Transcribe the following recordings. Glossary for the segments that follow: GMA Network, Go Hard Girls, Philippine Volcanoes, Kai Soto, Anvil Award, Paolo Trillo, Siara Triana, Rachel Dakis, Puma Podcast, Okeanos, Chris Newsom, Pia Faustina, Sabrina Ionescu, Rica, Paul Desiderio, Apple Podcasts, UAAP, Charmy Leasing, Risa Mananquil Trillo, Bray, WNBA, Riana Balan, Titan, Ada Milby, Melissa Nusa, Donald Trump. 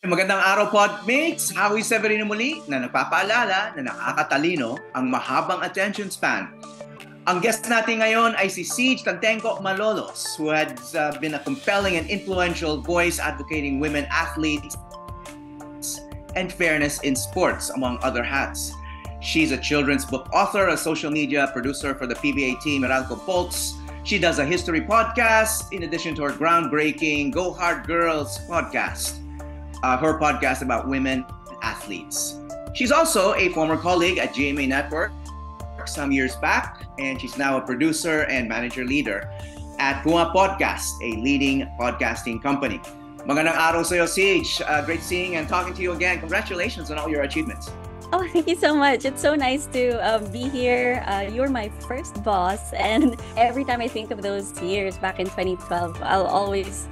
Magandang araw, Podmates! Howie Severino muli na nagpapaalala na nakakatalino ang mahabang attention span. Ang guest natin ngayon ay si Ceej Tantengco-Malolos, who had been a compelling and influential voice advocating women athletes and fairness in sports, among other hats. She's a children's book author, a social media producer for the PBA team Meralco Bolts. She does a history podcast in addition to her groundbreaking Go Hard Girls podcast. Her podcast about women athletes. She's also a former colleague at GMA Network some years back, and she's now a producer and manager leader at Puma Podcast, a leading podcasting company. Magandang araw sa'yo, Ceej. Great seeing and talking to you again. Congratulations on all your achievements. Oh, thank you so much. It's so nice to be here. You're my first boss, and every time I think of those years back in 2012, I'll always...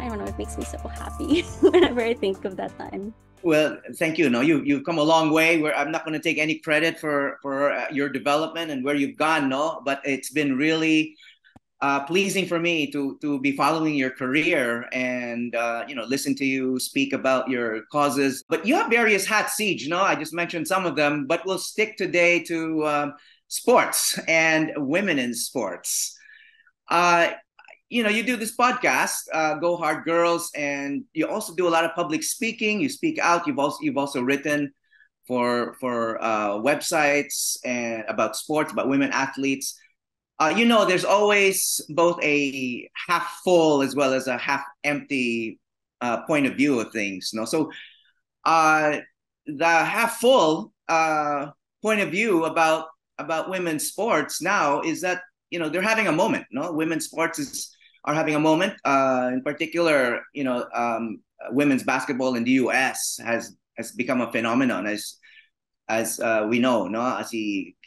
I don't know, it makes me so happy whenever I think of that time. Well, thank you. No, you've come a long way. I'm not going to take any credit for your development and where you've gone, no? But it's been really pleasing for me to be following your career and, you know, listen to you speak about your causes. But you have various hats, Ceej, no? I just mentioned some of them, but we'll stick today to sports and women in sports. You know, you do this podcast, Go Hard Girls, and you also do a lot of public speaking. You speak out. You've also written for websites and about sports, about women athletes. You know, there's always both a half full as well as a half empty point of view of things. You know? So the half full point of view about women's sports now is that, you know, they're having a moment. No, women's sports are having a moment. In particular, you know, women's basketball in the U.S. has become a phenomenon, as we know. No, as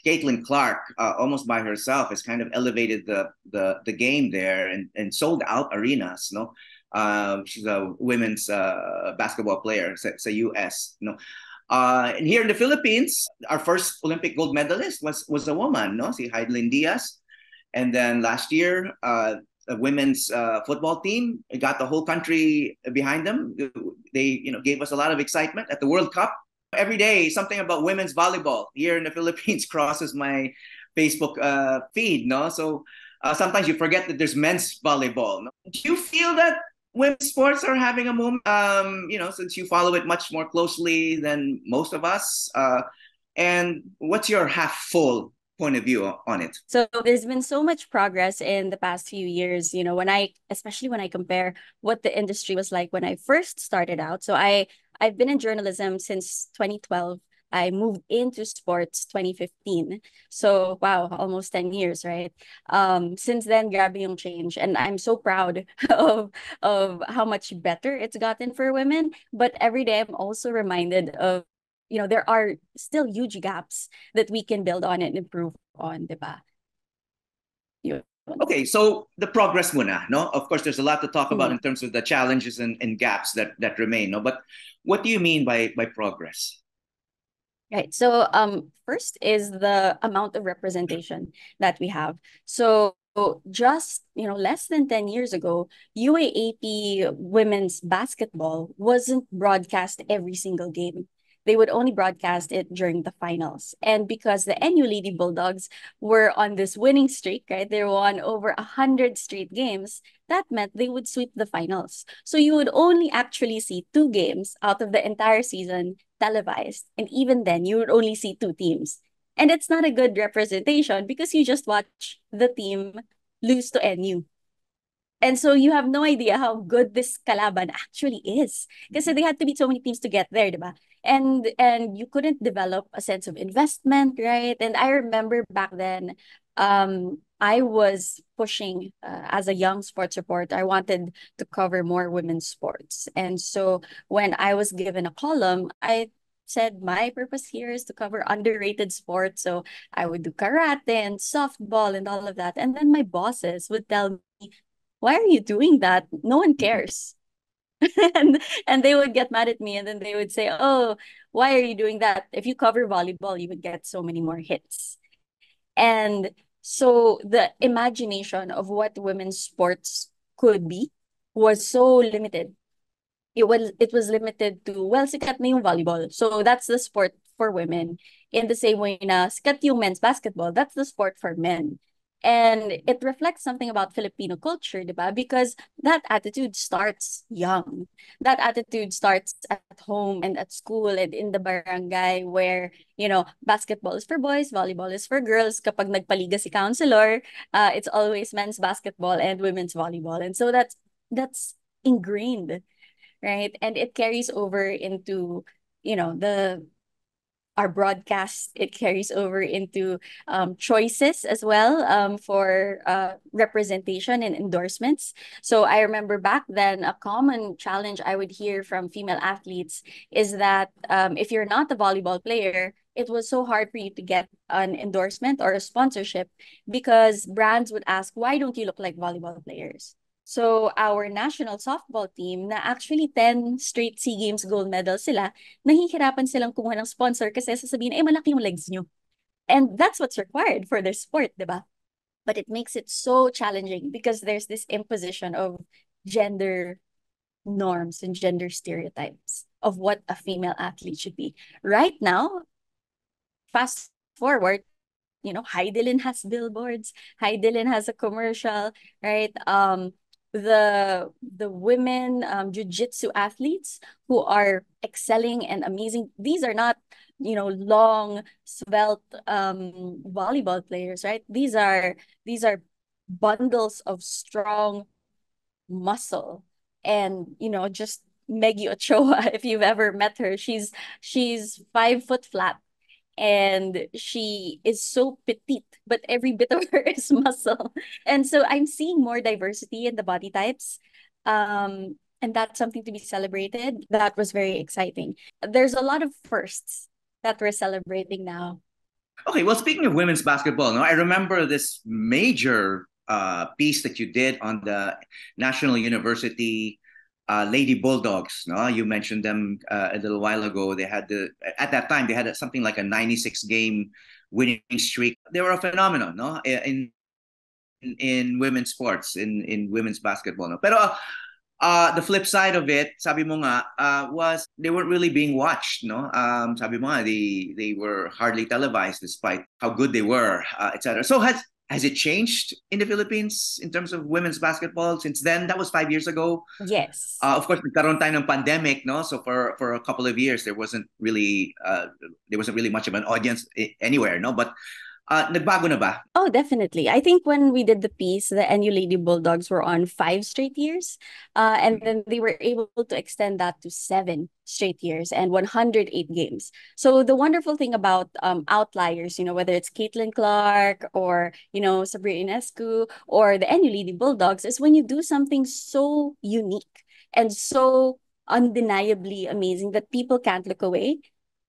Caitlin Clark, almost by herself, has kind of elevated the game there and sold out arenas. No, she's a women's basketball player. It's a U.S. No. And here in the Philippines, our first Olympic gold medalist was a woman. No, Hidilyn Diaz. And then last year, the women's football team got the whole country behind them. They, you know, gave us a lot of excitement at the World Cup. Every day, something about women's volleyball here in the Philippines crosses my Facebook feed. No, so sometimes you forget that there's men's volleyball. No? Do you feel that women's sports are having a moment? You know, since you follow it much more closely than most of us, and what's your half full point of view on it? So there's been so much progress in the past few years, you know, especially when I compare what the industry was like when I first started out. So I've been in journalism since 2012. I moved into sports 2015. So wow, almost 10 years, right? Since then, grabe yung change. And I'm so proud of how much better it's gotten for women. But every day I'm also reminded of, you know, there are still huge gaps that we can build on and improve on, diba? Okay, so the progress muna, no? Of course, there's a lot to talk about in terms of the challenges and gaps that remain, no? But what do you mean by progress? Right, so first is the amount of representation that we have. So just, you know, less than 10 years ago, UAAP women's basketball wasn't broadcast every single game. They would only broadcast it during the finals. And because the NU Lady Bulldogs were on this winning streak, right? They won over 100 straight games. That meant they would sweep the finals. So you would only actually see 2 games out of the entire season televised. And even then, you would only see 2 teams. And it's not a good representation because you just watch the team lose to NU. And so you have no idea how good this kalaban actually is. Because they had to beat so many teams to get there, diba? And you couldn't develop a sense of investment, right? And I remember back then, I was pushing as a young sports reporter. I wanted to cover more women's sports. And so when I was given a column, I said my purpose here is to cover underrated sports. So I would do karate and softball and all of that. And then my bosses would tell me, why are you doing that? No one cares. and they would get mad at me, and then they would say, oh, why are you doing that? If you cover volleyball, you would get so many more hits. And so the imagination of what women's sports could be was so limited. it was limited to, well, sikat na yung volleyball. So that's the sport for women. In the same way na sikat yung men's basketball, that's the sport for men. And it reflects something about Filipino culture, diba? Because that attitude starts young. That attitude starts at home and at school and in the barangay where, you know, basketball is for boys, volleyball is for girls. Kapag nagpaliga si counselor, it's always men's basketball and women's volleyball. And so that's ingrained, right? And it carries over into, you know, our broadcast. It carries over into choices as well for representation and endorsements. So I remember back then a common challenge I would hear from female athletes is that if you're not a volleyball player, it was so hard for you to get an endorsement or a sponsorship because brands would ask, why don't you look like volleyball players? So our national softball team na actually 10 straight SEA Games gold medals sila, nahihirapan silang kumuha ng sponsor kasi sasabihin, eh, malaki yung legs nyo. And that's what's required for their sport, diba? But it makes it so challenging because there's this imposition of gender norms and gender stereotypes of what a female athlete should be. Right now, fast forward, you know, Hidilyn has billboards, Hidilyn has a commercial, right? The women jiu-jitsu athletes who are excelling and amazing, these are not, you know, long, svelte volleyball players, right? These are bundles of strong muscle. And, you know, just Meggy Ochoa, if you've ever met her, she's 5 foot flat. And she is so petite, but every bit of her is muscle. And so I'm seeing more diversity in the body types. And that's something to be celebrated. That was very exciting. There's a lot of firsts that we're celebrating now. Okay, well, speaking of women's basketball, no, I remember this major piece that you did on the National University Lady Bulldogs, no? You mentioned them a little while ago. They had at that time, they had something like a 96-game winning streak. They were a phenomenon, no? In women's sports, in women's basketball, no? Pero the flip side of it, sabi mo nga, was they weren't really being watched, no? Sabi mo nga, they were hardly televised despite how good they were, etc. So has it changed in the Philippines in terms of women's basketball since then? That was 5 years ago. Yes. Of course, nagkaroon tayo ng pandemic, no? So for a couple of years, there wasn't really much of an audience anywhere, no? But nagbago na ba? Oh, definitely. I think when we did the piece, the NU Lady Bulldogs were on 5 straight years. And then they were able to extend that to 7 straight years and 108 games. So the wonderful thing about outliers, you know, whether it's Caitlin Clark or, you know, Sabrina Ionescu or the NU Lady Bulldogs is when you do something so unique and so undeniably amazing that people can't look away.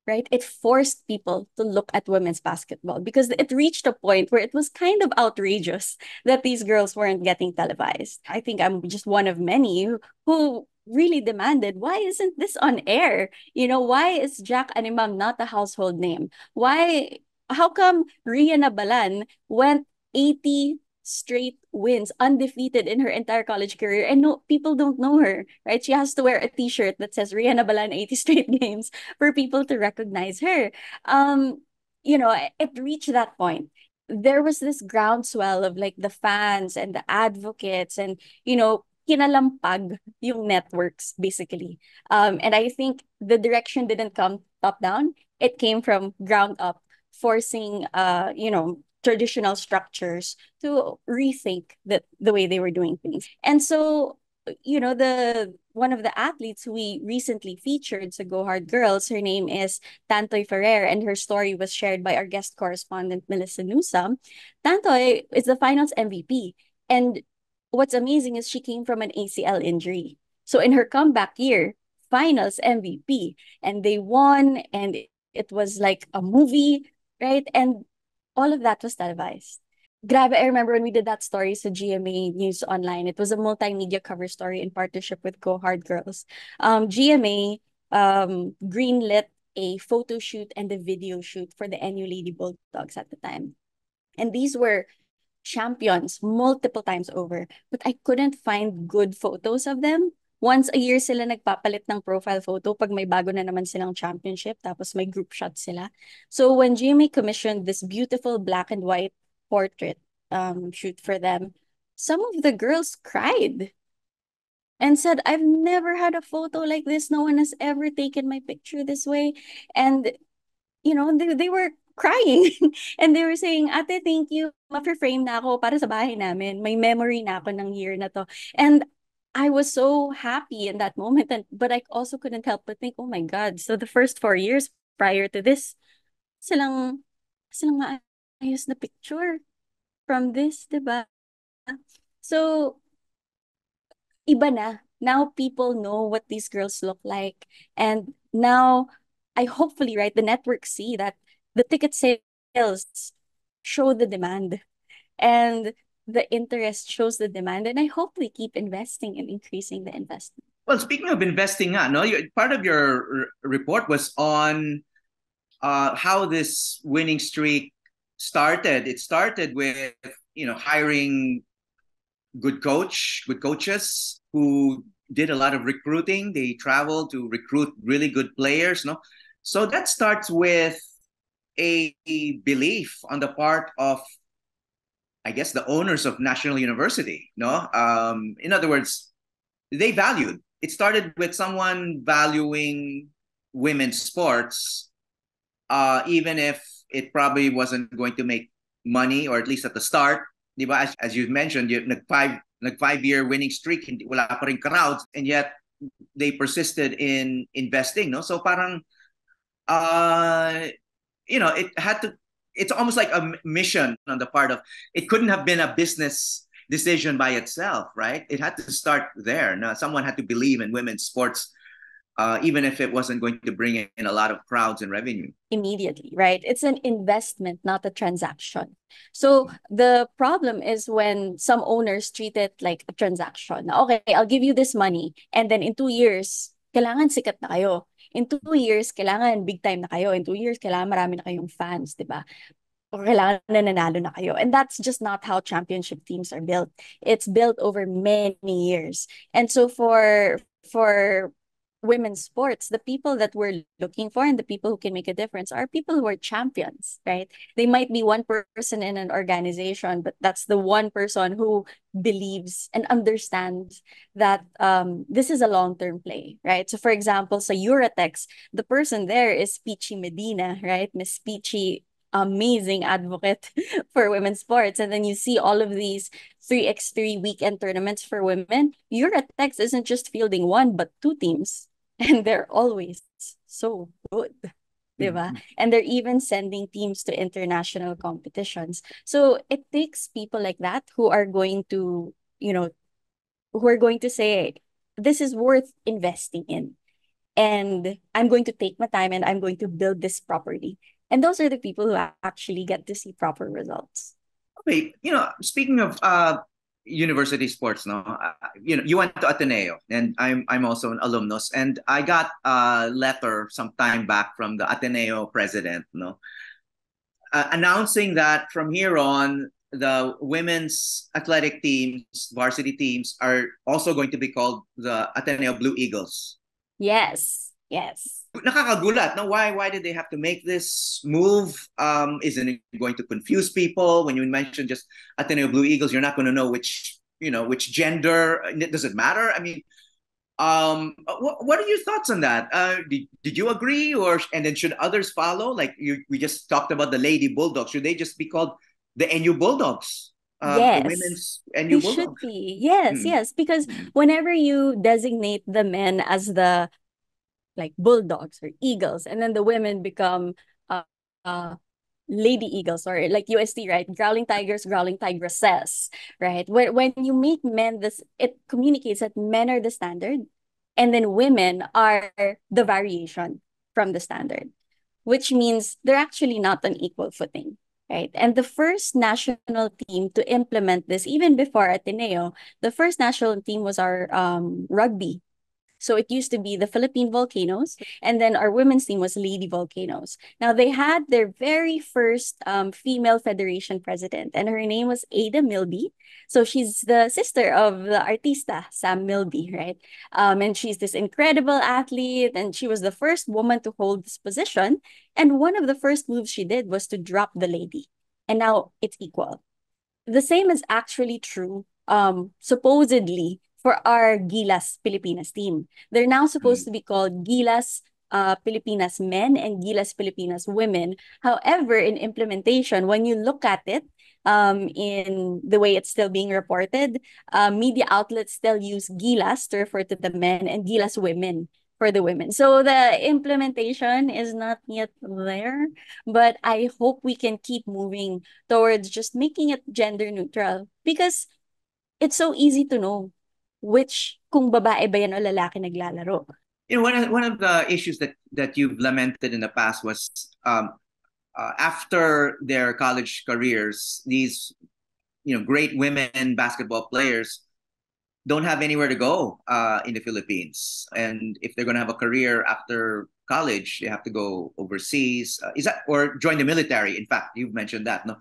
Right? It forced people to look at women's basketball because it reached a point where it was kind of outrageous that these girls weren't getting televised. I think I'm just one of many who really demanded, why isn't this on air? You know, why is Jack Animam not a household name? Why, how come Riana Balan went 80 straight wins undefeated in her entire college career and no people don't know her, right? She has to wear a t-shirt that says Riana Balan 80 straight games for people to recognize her. You know, it reached that point. There was this groundswell of like the fans and the advocates and, you know, kinalampag yung networks basically. And I think the direction didn't come top down. It came from ground up, forcing you know, traditional structures to rethink the way they were doing things. And so, you know, one of the athletes who we recently featured, so Go Hard Girls, her name is Tantoy Ferrer, and her story was shared by our guest correspondent, Melissa Nusa. Tantoy is the finals MVP. And what's amazing is she came from an ACL injury. So in her comeback year, finals MVP, and they won, and it was like a movie, right? And all of that was televised. Grabe, I remember when we did that story so GMA News Online. It was a multimedia cover story in partnership with Go Hard Girls. GMA greenlit a photo shoot and a video shoot for the NU Lady Bulldogs at the time. And these were champions multiple times over, but I couldn't find good photos of them Once a year sila nagpapalit ng profile photo pag may bago na naman silang championship, tapos may group shot sila. So when GMA commissioned this beautiful black and white portrait shoot for them, some of the girls cried and said, I've never had a photo like this. No one has ever taken my picture this way. And, you know, they were crying. And they were saying, Ate, thank you. Ma-frame na ako para sa bahay namin. May memory na ako ng year na to. And I was so happy in that moment, but I also couldn't help but think, oh my God, so the first 4 years prior to this, silang maayos na picture from this, diba? So, iba na. Now people know what these girls look like. And now, I hopefully, right, the networks see that the ticket sales show the demand. And the interest shows the demand, and I hope we keep investing and increasing the investment. Well, speaking of investing, no, part of your report was on how this winning streak started. It started with, you know, hiring good coaches who did a lot of recruiting. They traveled to recruit really good players. No, so that starts with a belief on the part of, I guess, the owners of National University, no? In other words, they valued. It started with someone valuing women's sports, even if it probably wasn't going to make money, or at least at the start. Diba? As you've mentioned, you nag five-year winning streak, hindi wala pa rin crowds, and yet they persisted in investing, no? So parang, you know, it had to. It's almost like a mission on the part of, it couldn't have been a business decision by itself, right? It had to start there. Now, someone had to believe in women's sports, even if it wasn't going to bring in a lot of crowds and revenue. Immediately, right? It's an investment, not a transaction. So the problem is when some owners treat it like a transaction. Okay, I'll give you this money. And then in 2 years, kailangan sikat na kayo. In 2 years, kailangan big time na kayo. In 2 years, kailangan marami na kayong fans, di ba? O kailangan nananalo na kayo. And that's just not how championship teams are built. It's built over many years. And so for women's sports, the people that we're looking for and the people who can make a difference are people who are champions, right? They might be one person in an organization, but that's the one person who believes and understands that this is a long-term play, right? So for example, so Uratex, the person there is Peachy Medina, right? Miss Peachy, amazing advocate for women's sports. And then you see all of these 3x3 weekend tournaments for women. Uratex isn't just fielding one, but two teams. And they're always so good. Diba? And they're even sending teams to international competitions. So it takes people like that who are going to, you know, who are going to say, this is worth investing in. And I'm going to take my time and I'm going to build this properly. And those are the people who actually get to see proper results. Okay. You know, speaking of university sports, no, you know, you went to Ateneo, and I'm also an alumnus, and I got a letter some time back from the Ateneo president, no, announcing that from here on, the women's athletic teams, varsity teams, are also going to be called the Ateneo Blue Eagles. Yes, yes. Nakakagulat, no? Why did they have to make this move? Isn't it going to confuse people? When you mention just Ateneo Blue Eagles, you're not going to know which gender. Does it matter? I mean, what are your thoughts on that? Did you agree, and then should others follow? Like we just talked about the Lady Bulldogs. Should they just be called the NU Bulldogs? Yes, women's NU Bulldogs should be. Yes, yes, because whenever you designate the men as the like Bulldogs or Eagles, and then the women become Lady Eagles, or like UST, right? Growling Tigers, Growling Tigresses, right? When you make men, this, it communicates that men are the standard, and then women are the variation from the standard, which means they're actually not on equal footing, right? And the first national team to implement this, even before Ateneo, the first national team was our rugby. So it used to be the Philippine Volcanoes, and then our women's team was Lady Volcanoes. Now, they had their very first female federation president, and her name was Ada Milby. So she's the sister of the artista, Sam Milby, right? And she's this incredible athlete, and she was the first woman to hold this position. And one of the first moves she did was to drop the lady. And now it's equal. The same is actually true, supposedly, for our Gilas Filipinas team. They're now supposed to be called Gilas Filipinas men and Gilas Filipinas women. However, in implementation, when you look at it, in the way it's still being reported, media outlets still use Gilas to refer to the men and Gilas women for the women. So the implementation is not yet there, but I hope we can keep moving towards just making it gender neutral, because it's so easy to know which kung babae ba yan o lalaki naglalaro. You know, one of the issues that you've lamented in the past was after their college careers, these great women basketball players don't have anywhere to go in the Philippines. And if they're going to have a career after college, they have to go overseas. Or join the military? In fact, you've mentioned that, no?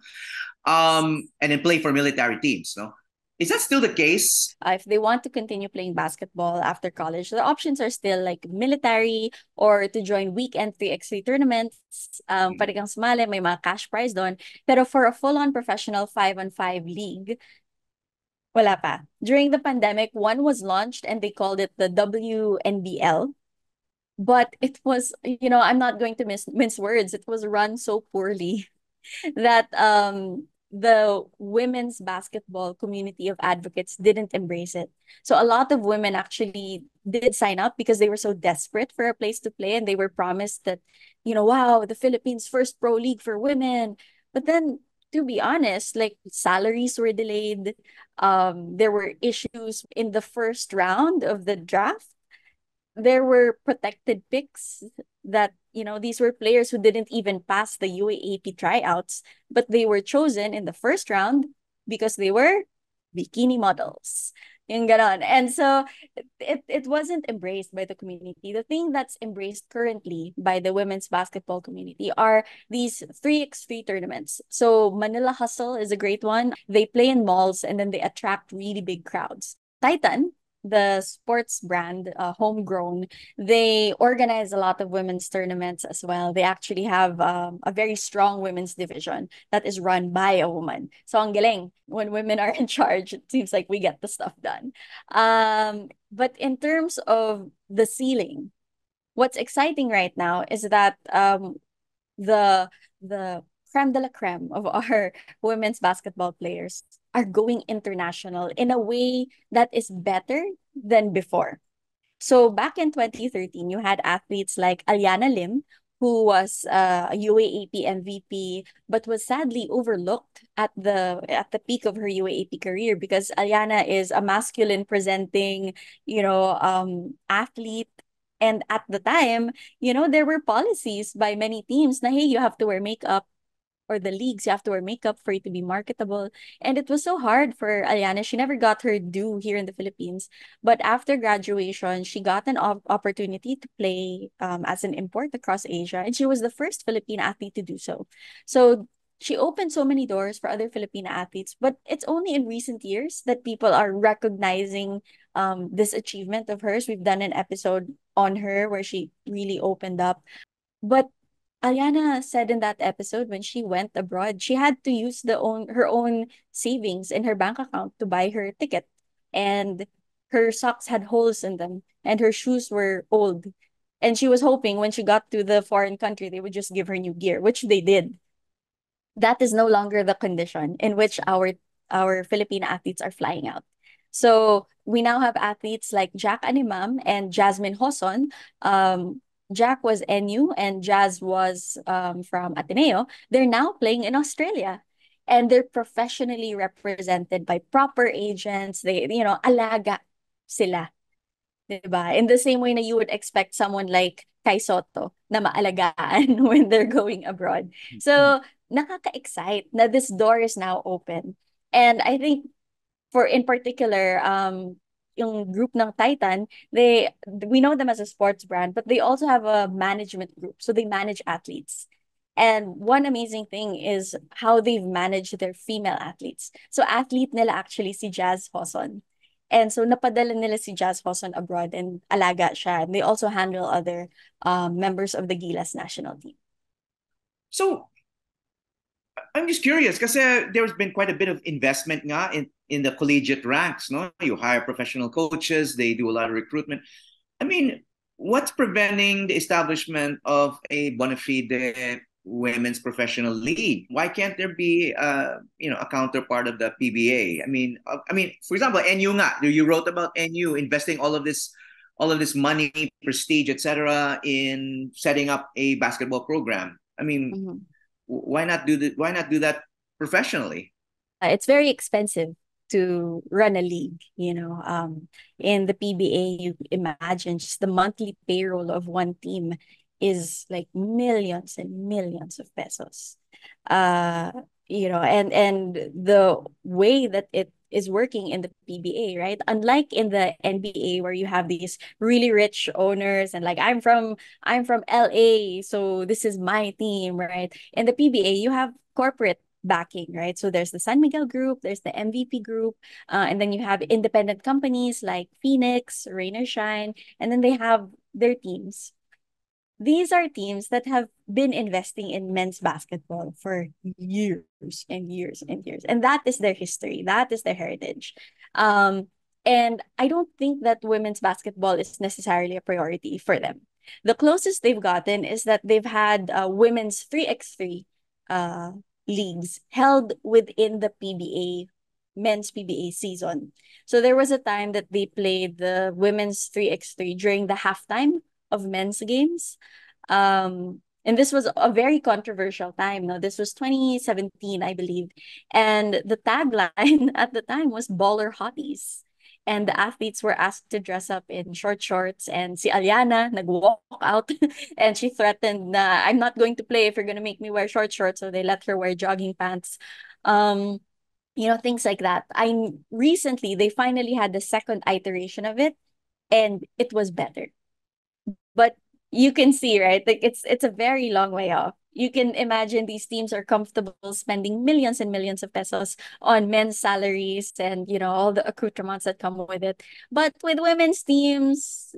And then play for military teams, no? Is that still the case? If they want to continue playing basketball after college, the options are still like military or to join weekend 3x3 tournaments. Parang sumali, may mga cash prize doon. Pero for a full-on professional 5-on-5 league, wala pa. During the pandemic, one was launched and they called it the WNBL. But it was, I'm not going to mince words. It was run so poorly that the women's basketball community of advocates didn't embrace it. So a lot of women actually did sign up because they were so desperate for a place to play, and they were promised that, wow, the Philippines' first pro league for women. But then, to be honest, like, salaries were delayed. There were issues in the first round of the draft. There were protected picks that, these were players who didn't even pass the UAAP tryouts, but they were chosen in the first round because they were bikini models. And so it wasn't embraced by the community. The thing that's embraced currently by the women's basketball community are these 3x3 tournaments. So Manila Hustle is a great one. They play in malls and then they attract really big crowds. Titan, the sports brand, homegrown, they organize a lot of women's tournaments as well. They actually have a very strong women's division that is run by a woman. So ang galing, when women are in charge, it seems like we get the stuff done. But in terms of the ceiling, what's exciting right now is that the creme de la creme of our women's basketball players are going international in a way that is better than before. So back in 2013, you had athletes like Alyana Lim, who was a UAAP MVP, but was sadly overlooked at the peak of her UAAP career, because Alyana is a masculine-presenting, athlete. And at the time, there were policies by many teams na, hey, you have to wear makeup, or the leagues, you have to wear makeup for it to be marketable. And it was so hard for Alyana. She never got her due here in the Philippines. But after graduation, she got an opportunity to play as an import across Asia. And she was the first Filipino athlete to do so. So she opened so many doors for other Filipino athletes. But it's only in recent years that people are recognizing this achievement of hers. We've done an episode on her where she really opened up. But Alyana said in that episode, when she went abroad, she had to use her own savings in her bank account to buy her ticket. And her socks had holes in them, and her shoes were old. And she was hoping when she got to the foreign country, they would just give her new gear, which they did. That is no longer the condition in which our Filipino athletes are flying out. So we now have athletes like Jack Animam and Jasmine Hoson. Jack was NU and Jazz was from Ateneo. They're now playing in Australia, and they're professionally represented by proper agents. They, alaga sila, diba? In the same way that you would expect someone like Kai Soto na maalagaan when they're going abroad. So, nakaka-excite na this door is now open. And I think, in particular, yung group ng Titan, we know them as a sports brand, but they also have a management group. So they manage athletes. And one amazing thing is how they've managed their female athletes. So athlete nila actually si Jazz Forson. And so napadala nila si Jazz Hoson abroad and alaga siya. And they also handle other members of the Gilas national team. So I'm just curious because there's been quite a bit of investment nga in the collegiate ranks. No, you hire professional coaches. They do a lot of recruitment. I mean, what's preventing the establishment of a bona fide women's professional league? Why can't there be a counterpart of the PBA? I mean, for example, NU nga, you wrote about NU investing all of this money, prestige, etc., in setting up a basketball program. I mean, mm-hmm. why not do that professionally? It's very expensive to run a league, in the PBA. You imagine just the monthly payroll of one team is like millions and millions of pesos. And the way that it is working in the PBA, right? Unlike in the NBA where you have these really rich owners and like, I'm from LA, so this is my team, right? In the PBA, you have corporate backing, right? So there's the San Miguel group, there's the MVP group, and then you have independent companies like Phoenix, Rain or Shine, and then they have their teams. These are teams that have been investing in men's basketball for years and years and years. And that is their history. That is their heritage. And I don't think that women's basketball is necessarily a priority for them. The closest they've gotten is that they've had women's 3x3 leagues held within the PBA, men's PBA season. So there was a time that they played the women's 3x3 during the halftime of men's games. And this was a very controversial time. No? This was 2017, I believe. And the tagline at the time was Baller Hotties. And the athletes were asked to dress up in short shorts. And si Alyana nag-walk out and she threatened, I'm not going to play if you're going to make me wear short shorts. So they let her wear jogging pants. Things like that. Recently, they finally had the second iteration of it and it was better. But you can see, right? Like it's a very long way off. You can imagine these teams are comfortable spending millions and millions of pesos on men's salaries and, all the accoutrements that come with it. But with women's teams,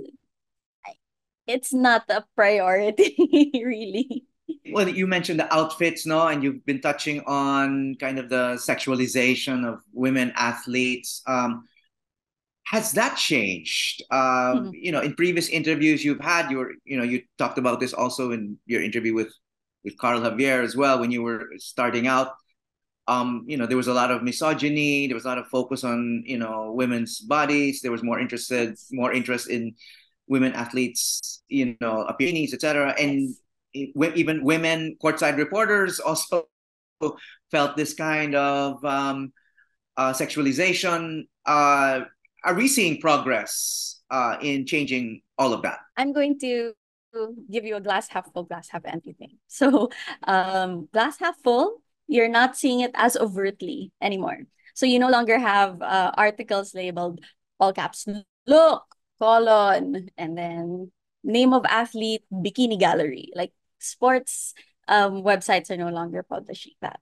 it's not a priority, really. Well, you mentioned the outfits, no? And you've been touching on kind of the sexualization of women athletes. Has that changed? In previous interviews you've had, you talked about this also in your interview with Carl Javier as well, when you were starting out. There was a lot of misogyny. There was a lot of focus on, women's bodies. There was more interest in women athletes, opinions, etc. And even women courtside reporters also felt this kind of sexualization. Are we seeing progress in changing all of that? I'm going to give you a glass half full, glass half empty thing. So glass half full, you're not seeing it as overtly anymore. So you no longer have articles labeled all caps, look, colon, and then name of athlete, bikini gallery. Like sports websites are no longer publishing that.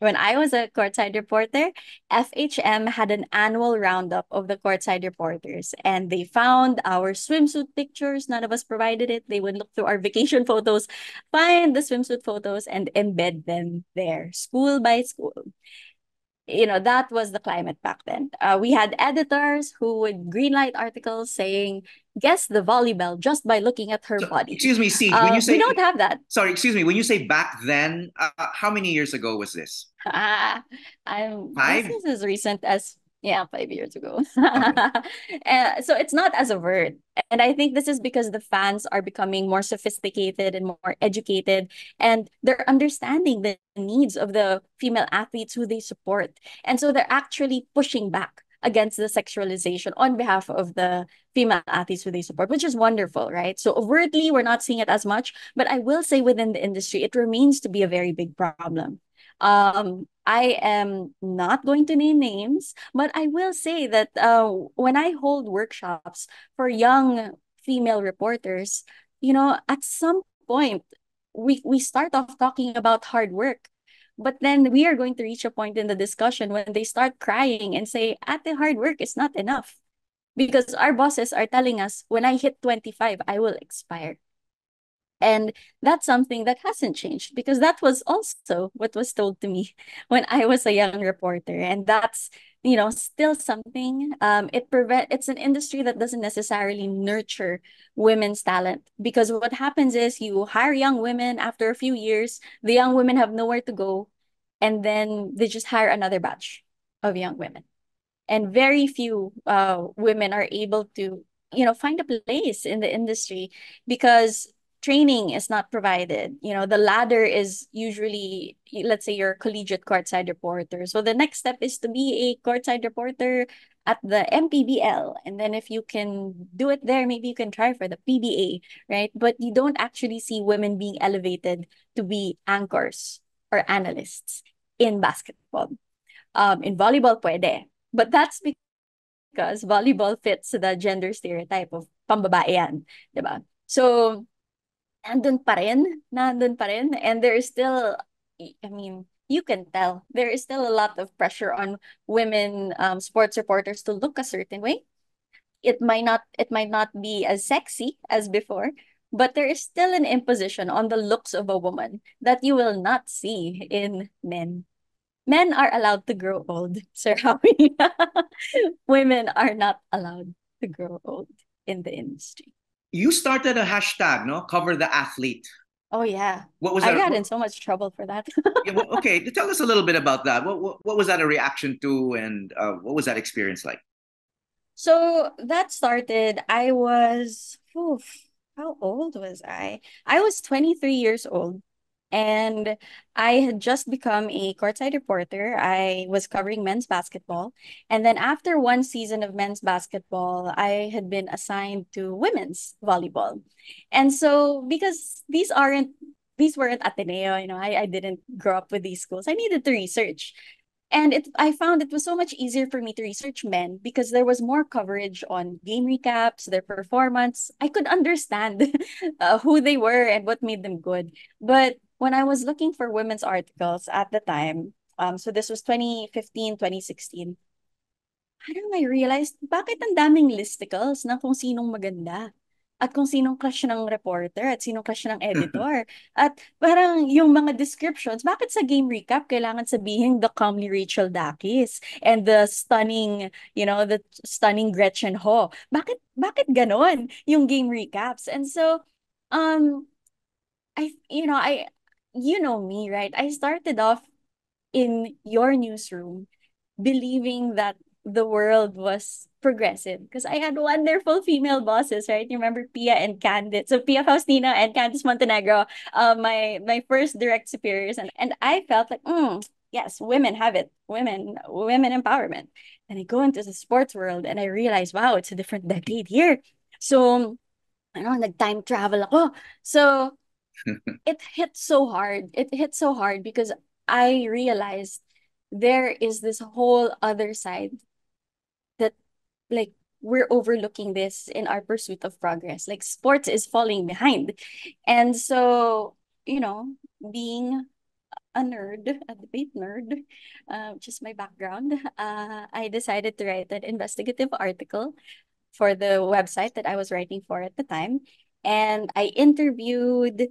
When I was a courtside reporter, FHM had an annual roundup of the courtside reporters and they found our swimsuit pictures. None of us provided it. They would look through our vacation photos, find the swimsuit photos and embed them there, school by school. That was the climate back then. We had editors who would greenlight articles saying, guess the volleyball just by looking at her body. Excuse me, Ceej, when you say... We don't have that. Sorry, excuse me. When you say back then, how many years ago was this? This is as recent as, 5 years ago. Okay. So it's not as overt. And I think this is because the fans are becoming more sophisticated and more educated. And they're understanding the needs of the female athletes who they support. And so they're actually pushing back against the sexualization on behalf of the female athletes who they support, which is wonderful, right? So overtly, we're not seeing it as much, but I will say within the industry, it remains to be a very big problem. I am not going to name names, but I will say that when I hold workshops for young female reporters, you know, at some point, we start off talking about hard work, but then we are going to reach a point in the discussion when they start crying and say, "Ate, hard work is not enough." Because our bosses are telling us, when I hit 25, I will expire. And that's something that hasn't changed, because that was also what was told to me when I was a young reporter. And that's, you know, still something. It's an industry that doesn't necessarily nurture women's talent, because what happens is you hire young women. After a few years, the young women have nowhere to go, and then they just hire another batch of young women. And very few women are able to, you know, find a place in the industry, because training is not provided. You know, the ladder is usually, let's say, you're a collegiate courtside reporter. So the next step is to be a courtside reporter at the MPBL. And then if you can do it there, maybe you can try for the PBA, right? But you don't actually see women being elevated to be anchors or analysts in basketball. In volleyball, pwede. But that's because volleyball fits the gender stereotype of pambabae yan, diba? So, nandun pa rin. And there is still, I mean, you can tell, there is still a lot of pressure on women sports reporters to look a certain way. It might not be as sexy as before, but there is still an imposition on the looks of a woman that you will not see in men. Men are allowed to grow old, Sir Howie. Women are not allowed to grow old in the industry. You started a hashtag, no? Cover the athlete. Oh, yeah. What was that? I got in so much trouble for that. Yeah, well, okay, tell us a little bit about that. What was that a reaction to, and what was that experience like? So that started, I was, how old was I? I was 23 years old. And I had just become a courtside reporter. I was covering men's basketball. And then after one season of men's basketball, I had been assigned to women's volleyball. And so because these weren't Ateneo, you know, I didn't grow up with these schools. I needed to research. And I found it was so much easier for me to research men because there was more coverage on game recaps, their performance. I could understand who they were and what made them good. But when I was looking for women's articles at the time, so this was 2015, 2016, parang I realized, bakit ang daming listicles ng kung sinong maganda? At kung sinong crush ng reporter, at sinong crush ng editor. At parang yung mga descriptions, bakit sa game recap kailangan sabihin the comely Rachel Dakis and the stunning, you know, the stunning Gretchen Ho? Bakit ganon yung game recaps? And so, I you know me, right? I started off in your newsroom believing that the world was progressive because I had wonderful female bosses, right? You remember Pia and Candice. So Pia Faustina and Candice Montenegro, my first direct superiors. And I felt like, yes, women have it. Women empowerment. And I go into the sports world and I realize, wow, it's a different decade here. So, I don't know, like time travel ako. So, it hit so hard. It hit so hard because I realized there is this whole other side that, like, we're overlooking this in our pursuit of progress. Like, sports is falling behind. And so, you know, being a nerd, a debate nerd, which is my background, I decided to write an investigative article for the website that I was writing for at the time. And I interviewed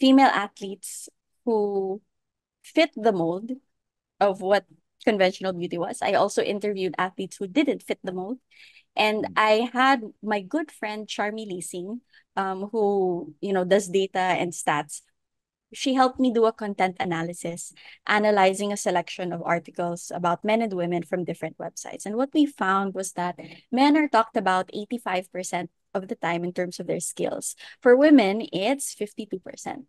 female athletes who fit the mold of what conventional beauty was. I also interviewed athletes who didn't fit the mold. And I had my good friend, Charmy Leasing, who, you know, does data and stats. She helped me do a content analysis, analyzing a selection of articles about men and women from different websites. And what we found was that men are talked about 85% of the time in terms of their skills. For women, it's 52%.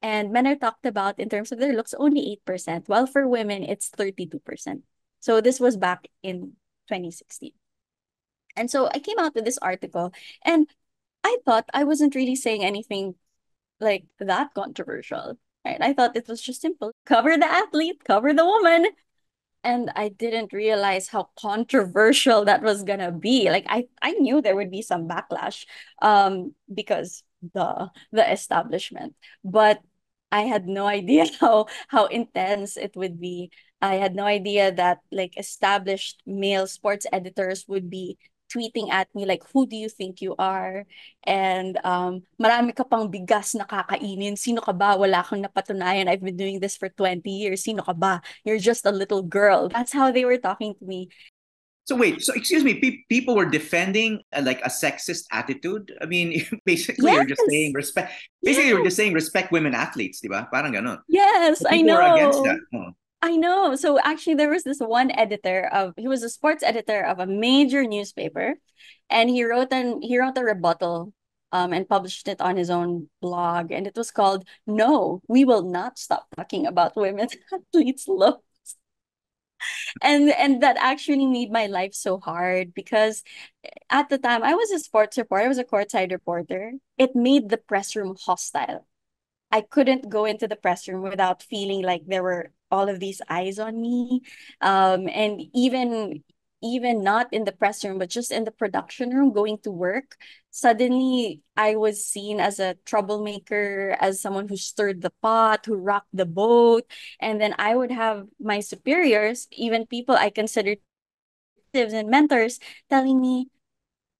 And men are talked about in terms of their looks only 8%, while for women, it's 32%. So this was back in 2016. And so I came out with this article, and I thought I wasn't really saying anything like that controversial. Right? I thought it was just simple. Cover the athlete, cover the woman. And I didn't realize how controversial that was going to be. Like, I knew there would be some backlash because the establishment. But I had no idea how intense it would be. I had no idea that, like, established male sports editors would be tweeting at me, like, who do you think you are? And marami ka pang bigas na kakainin. Sino ka ba? Wala kang napatunayan. I've been doing this for 20 years. Sino ka ba? You're just a little girl. That's how they were talking to me. So wait, so excuse me, people were defending like a sexist attitude? I mean, basically, yes. You're just saying respect. Basically, yes. You're just saying respect women athletes, di ba? Parang ganun. Yes, I know. People are against that. Oh. I know. So actually, there was this one editor he was a sports editor of a major newspaper, and he wrote a rebuttal and published it on his own blog, and it was called, "No, we will not stop talking about women athletes' looks." And that actually made my life so hard, because at the time I was a sports reporter, I was a courtside reporter. It made the press room hostile. I couldn't go into the press room without feeling like there were all of these eyes on me. And even not in the press room, but just in the production room going to work, suddenly I was seen as a troublemaker, as someone who stirred the pot, who rocked the boat. And then I would have my superiors, even people I considered and mentors, telling me,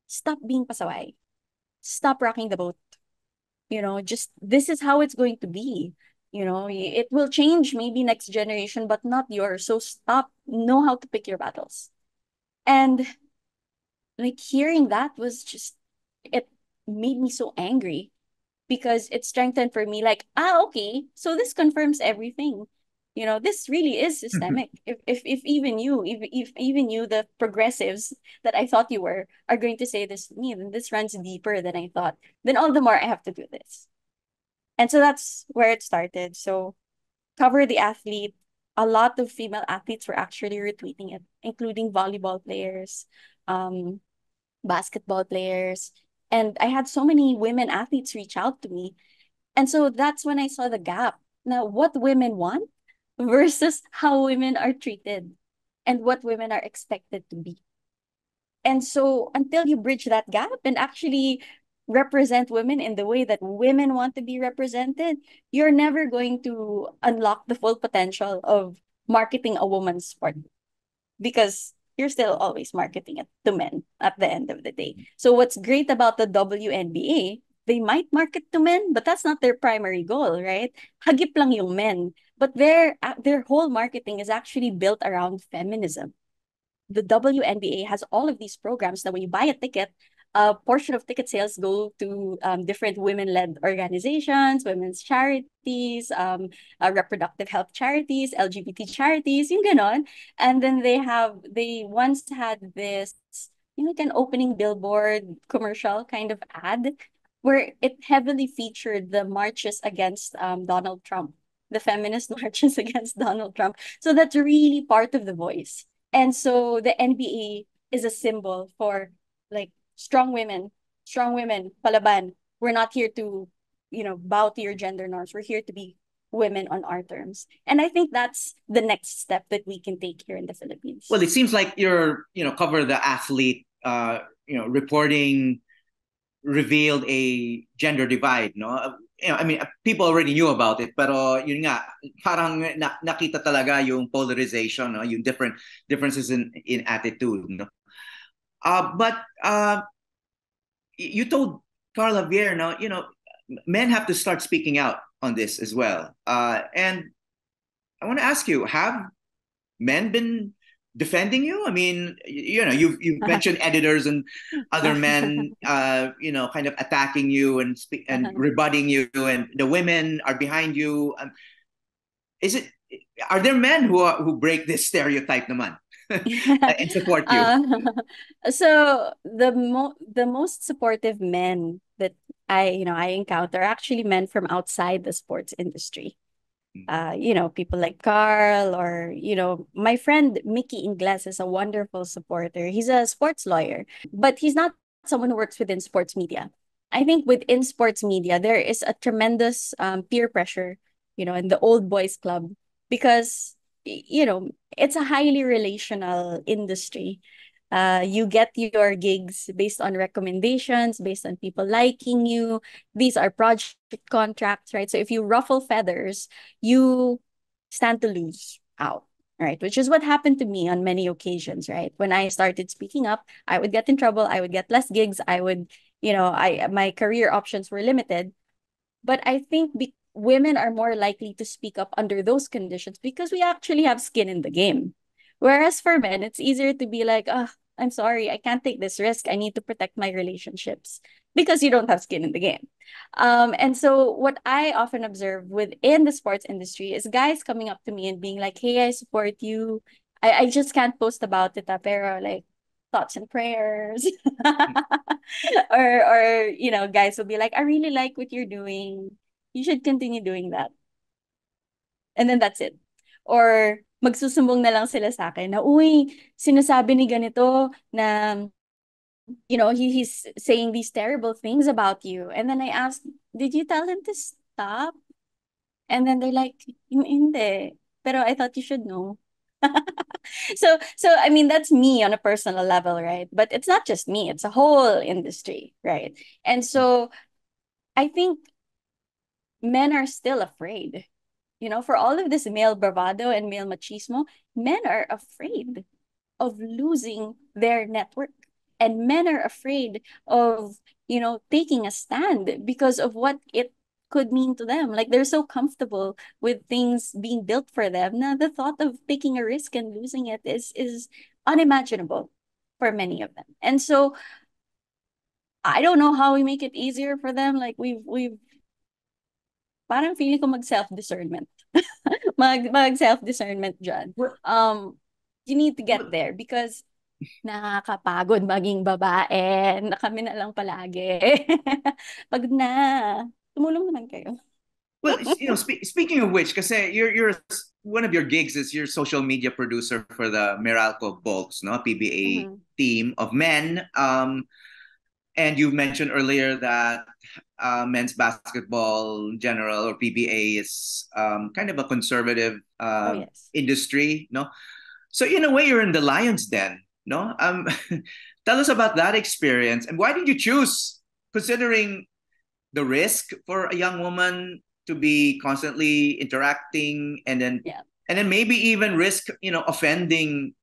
stop being pasaway. Stop rocking the boat. You know, just this is how it's going to be. You know, it will change maybe next generation, but not yours. So stop, know how to pick your battles. And like hearing that was just, it made me so angry, because it strengthened for me like, okay, so this confirms everything. You know, this really is systemic. If even you, the progressives that I thought you were, are going to say this to me, then this runs deeper than I thought. Then all the more I have to do this. And so that's where it started. So cover the athlete. A lot of female athletes were actually retweeting it, including volleyball players, basketball players. And I had so many women athletes reach out to me. And so that's when I saw the gap. Now, what women want versus how women are treated and what women are expected to be. And so until you bridge that gap and actually represent women in the way that women want to be represented, you're never going to unlock the full potential of marketing a woman's sport, because you're still always marketing it to men at the end of the day. So what's great about the WNBA, they might market to men, but that's not their primary goal, right? Hagip lang yung men. But their whole marketing is actually built around feminism. The WNBA has all of these programs that when you buy a ticket, a portion of ticket sales go to different women-led organizations, women's charities, reproductive health charities, LGBT charities, yung ganon. And then they once had this, you know, like an opening billboard commercial kind of ad where it heavily featured the marches against Donald Trump, the feminist marches against Donald Trump. So that's really part of the voice. And so the NBA is a symbol for, like, strong women, palaban. We're not here to, you know, bow to your gender norms. We're here to be women on our terms. And I think that's the next step that we can take here in the Philippines. Well, it seems like your, you know, cover the athlete, you know, reporting revealed a gender divide, no? You know, I mean, people already knew about it, pero yun nga, parang nakita talaga yung polarization, no? Yung differences in attitude, no? But you told Carl Javier, now, you know, men have to start speaking out on this as well. And I want to ask you, have men been defending you? I mean, you know, you've mentioned editors and other men, you know, kind of attacking you and rebutting you, and the women are behind you. Are there men who break this stereotype naman? And support you. So the most supportive men that I encounter are actually men from outside the sports industry. You know, people like Carl, or, you know, my friend Mickey Ingles is a wonderful supporter. He's a sports lawyer, but he's not someone who works within sports media. I think within sports media, there is a tremendous peer pressure. you know, and the old boys club, because, you know, it's a highly relational industry. You get your gigs based on recommendations, based on people liking you. These are project contracts, right? So if you ruffle feathers, you stand to lose out, right? Which is what happened to me on many occasions, right? When I started speaking up, I would get in trouble. I would get less gigs. I would, you know, my career options were limited. But I think women are more likely to speak up under those conditions because we actually have skin in the game. Whereas for men, it's easier to be like, oh, I'm sorry, I can't take this risk. I need to protect my relationships, because you don't have skin in the game. And so what I often observe within the sports industry is guys coming up to me and being like, hey, I support you. I just can't post about it, pero like thoughts and prayers. or, you know, guys will be like, I really like what you're doing. You should continue doing that. And then that's it. Or magsusumbong na lang sila sa akin na, uy, sinasabi ni ganito na, you know, he's saying these terrible things about you. And then I asked, did you tell him to stop? And then they're like, hindi. Pero I thought you should know. So I mean, that's me on a personal level, right? But it's not just me. It's a whole industry, right? And so I think men are still afraid. You know, for all of this male bravado and male machismo, men are afraid of losing their network. And men are afraid of, you know, taking a stand because of what it could mean to them. Like, they're so comfortable with things being built for them. Now, the thought of taking a risk and losing it is unimaginable for many of them. And so I don't know how we make it easier for them. Like, we've parang feeling ko mag-self-discernment. Mag-self-discernment dyan. You need to get there because nakakapagod maging babae. Kami na lang palagi. Pag na, tumulong naman kayo. Well, you know, speaking of which, kasi you're one of your gigs is you're social media producer for the Meralco Bolts, no? PBA team of men. And you mentioned earlier that men's basketball in general, or PBA, is kind of a conservative industry, no? So in a way, you're in the lion's den, no? Tell us about that experience. And why did you choose, considering the risk for a young woman to be constantly interacting and then maybe even risk, you know, offending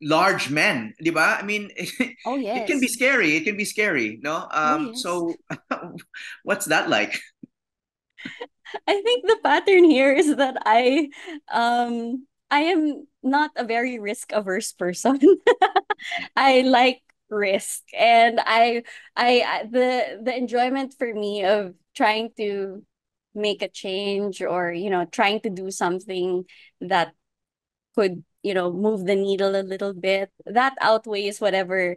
large men, diba? I mean, it can be scary. It can be scary, no? So what's that like? I think the pattern here is that I am not a very risk-averse person. I like risk, and the enjoyment for me of trying to make a change, or, you know, trying to do something that could, you know, move the needle a little bit, that outweighs whatever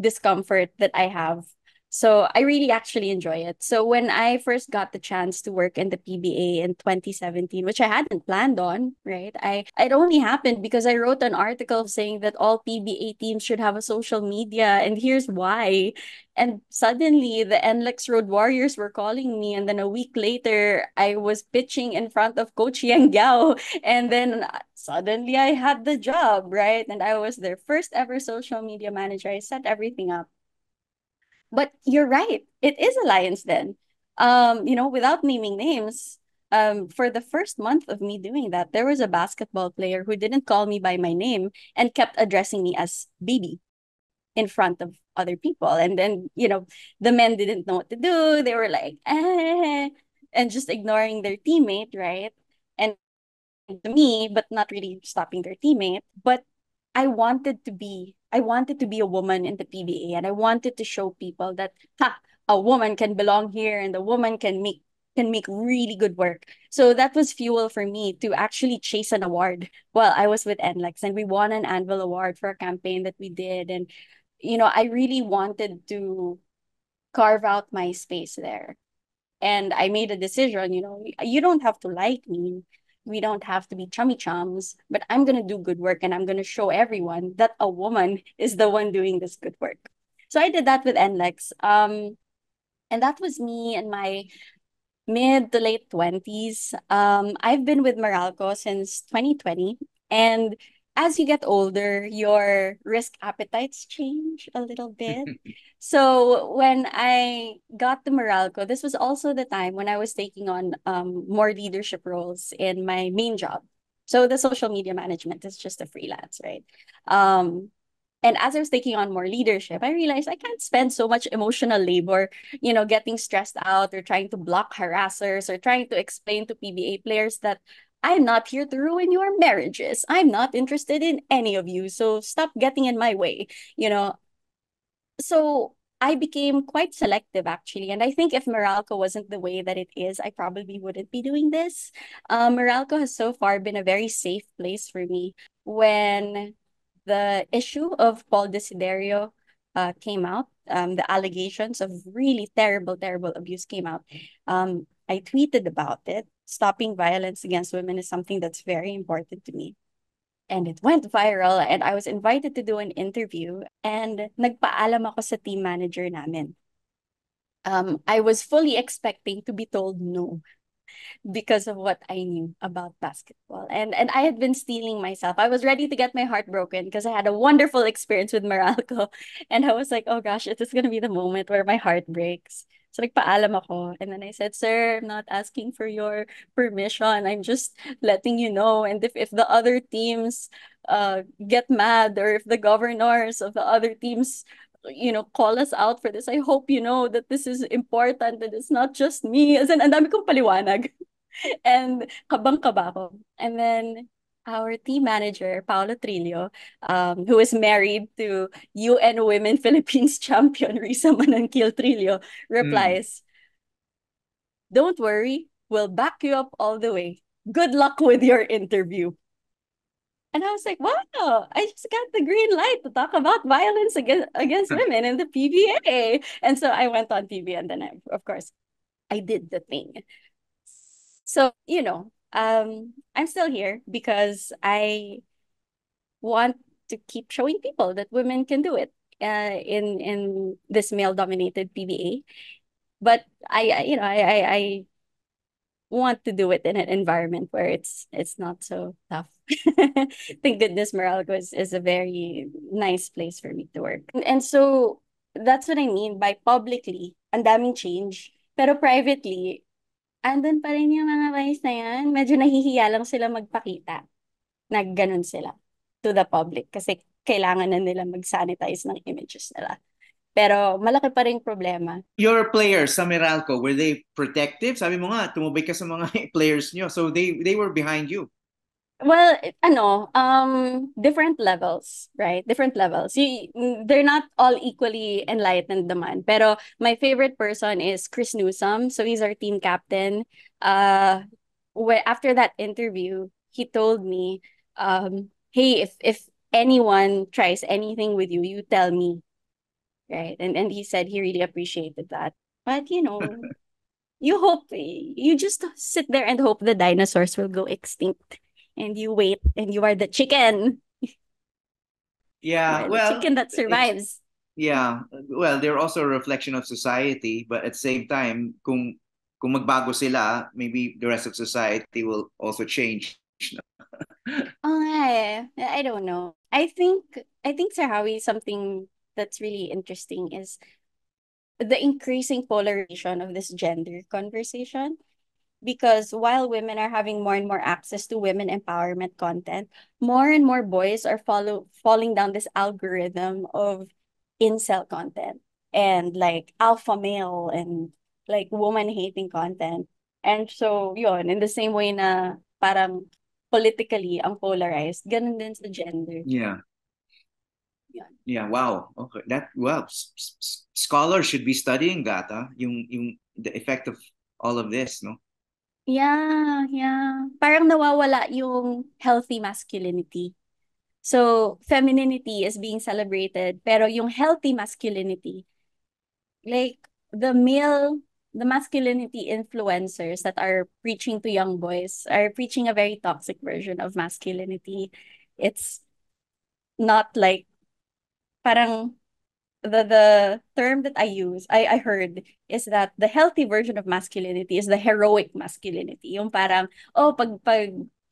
discomfort that I have. So I really actually enjoy it. So when I first got the chance to work in the PBA in 2017, which I hadn't planned on, right? It only happened because I wrote an article saying that all PBA teams should have a social media, and here's why. And suddenly the NLEX Road Warriors were calling me. And then a week later, I was pitching in front of Coach Yang Giao. And then suddenly I had the job, right? And I was their first ever social media manager. I set everything up. But you're right. It is a lion's den. You know, without naming names, for the first month of me doing that, there was a basketball player who didn't call me by my name and kept addressing me as baby in front of other people. And then, you know, the men didn't know what to do. They were like, eh, and just ignoring their teammate, right? And to me, but not really stopping their teammate. But I wanted to be a woman in the PBA, and I wanted to show people that a woman can belong here, and a woman can make really good work. So that was fuel for me to actually chase an award while I was with NLEX, and we won an Anvil Award for a campaign that we did. And, you know, I really wanted to carve out my space there. And I made a decision, you know, you don't have to like me. We don't have to be chummy chums, but I'm going to do good work, and I'm going to show everyone that a woman is the one doing this good work. So I did that with NLEX. And that was me and my mid to late 20s. I've been with Meralco since 2020. And as you get older, your risk appetites change a little bit. So when I got to Meralco, this was also the time when I was taking on more leadership roles in my main job. So the social media management is just a freelance, right? And as I was taking on more leadership, I realized I can't spend so much emotional labor, you know, getting stressed out or trying to block harassers or trying to explain to PBA players that I'm not here to ruin your marriages. I'm not interested in any of you. So stop getting in my way, you know. So I became quite selective, actually. And I think if Meralco wasn't the way that it is, I probably wouldn't be doing this. Meralco has so far been a very safe place for me. When the issue of Paul Desiderio came out, the allegations of really terrible, terrible abuse came out. I tweeted about it. Stopping violence against women is something that's very important to me. And it went viral, and I was invited to do an interview, and nagpaalam ako sa team manager namin. I was fully expecting to be told no because of what I knew about basketball. And I had been stealing myself. I was ready to get my heart broken because I had a wonderful experience with Meralco. And I was like, oh gosh, this is going to be the moment where my heart breaks. So nagpaalam ako, and then I said, sir, I'm not asking for your permission. I'm just letting you know. And if the other teams get mad, or if the governors of the other teams, you know, call us out for this, I hope you know that this is important, that it's not just me. As in, ang dami kong paliwanag. And kabang-kaba ko. And then our team manager, Paolo Trillo, who is married to UN Women Philippines champion Risa Mananquil Trillo, replies, Don't worry, we'll back you up all the way. Good luck with your interview. And I was like, wow, I just got the green light to talk about violence against women in the PBA. And so I went on PBA, and then, I, of course, did the thing. So, you know, I'm still here because I want to keep showing people that women can do it in this male-dominated PBA. But I want to do it in an environment where it's not so tough. Thank goodness Meralco is a very nice place for me to work. And so that's what I mean by publicly, ang daming change, pero privately, andun pa rin yung mga guys na yan. Medyo nahihiya lang sila magpakita. Nagganon sila to the public kasi kailangan na nila mag-sanitize ng images nila. Pero malaki pa rin problema. Your players sa Meralco, were they protective? Sabi mo nga, tumubay ka sa mga players nyo. So they were behind you. Well, different levels, right? Different levels. They're not all equally enlightened naman. Pero my favorite person is Chris Newsom. So he's our team captain. After that interview, he told me, hey, if anyone tries anything with you, you tell me, right? And he said he really appreciated that. But, you know, you just sit there and hope the dinosaurs will go extinct. And you wait, and you are the chicken. Yeah, well, the chicken that survives. Yeah, well, they're also a reflection of society, but at the same time, kung magbago sila, maybe the rest of society will also change. I don't know. I think Sir Howie, something that's really interesting is the increasing polarization of this gender conversation. Because while women are having more and more access to women empowerment content, more and more boys are falling down this algorithm of incel content and like alpha male and like woman-hating content. And so, yun, in the same way na parang politically ang polarized, ganun din sa gender. Yeah. Yun. Yeah, wow. Okay. Scholars should be studying that, huh? Yung the effect of all of this, no? Yeah. Parang nawawala yung healthy masculinity. So, femininity is being celebrated, pero yung healthy masculinity, like the masculinity influencers that are preaching to young boys are preaching a very toxic version of masculinity. It's not like, parang the term that I use, I heard, is that the healthy version of masculinity is the heroic masculinity. Yung parang, oh, pag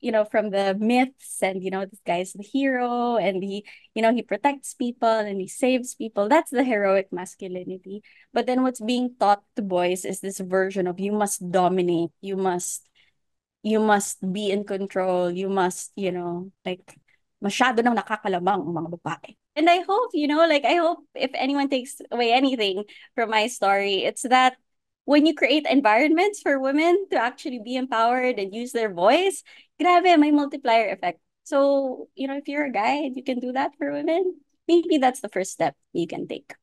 you know, from the myths and, you know, this guy's the hero and he, you know, he protects people and he saves people. That's the heroic masculinity. But then what's being taught to boys is this version of you must dominate, you must be in control, you must, you know, like, masyado nang nakakalamang mga babae. And I hope, you know, like, I hope if anyone takes away anything from my story, it's that when you create environments for women to actually be empowered and use their voice, grabe, may multiplier effect. So, you know, if you're a guy and you can do that for women, maybe that's the first step you can take.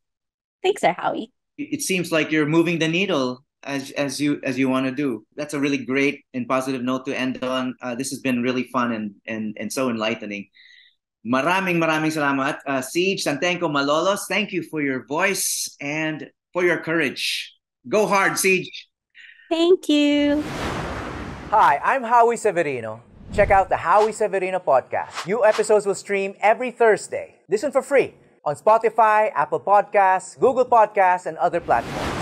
Thanks, Sir Howie. It seems like you're moving the needle as you want to do. That's a really great and positive note to end on. This has been really fun and so enlightening. Maraming salamat. Ceej Tantengco-Malolos, thank you for your voice and for your courage. Go hard, Ceej. Thank you. Hi, I'm Howie Severino. Check out the Howie Severino podcast. New episodes will stream every Thursday. Listen for free on Spotify, Apple Podcasts, Google Podcasts, and other platforms.